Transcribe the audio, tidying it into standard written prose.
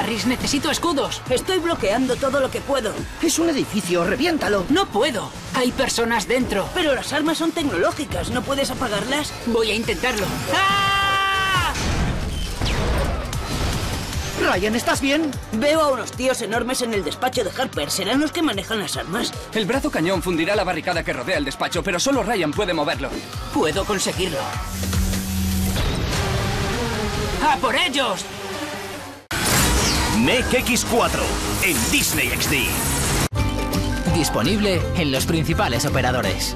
Harris, necesito escudos. Estoy bloqueando todo lo que puedo. Es un edificio, reviéntalo. No puedo. Hay personas dentro. Pero las armas son tecnológicas, ¿no puedes apagarlas? Voy a intentarlo. ¡Ah! Ryan, ¿estás bien? Veo a unos tíos enormes en el despacho de Harper. ¿Serán los que manejan las armas? El brazo cañón fundirá la barricada que rodea el despacho, pero solo Ryan puede moverlo. Puedo conseguirlo. ¡A por ellos! Mech-X4 en Disney XD. Disponible en los principales operadores.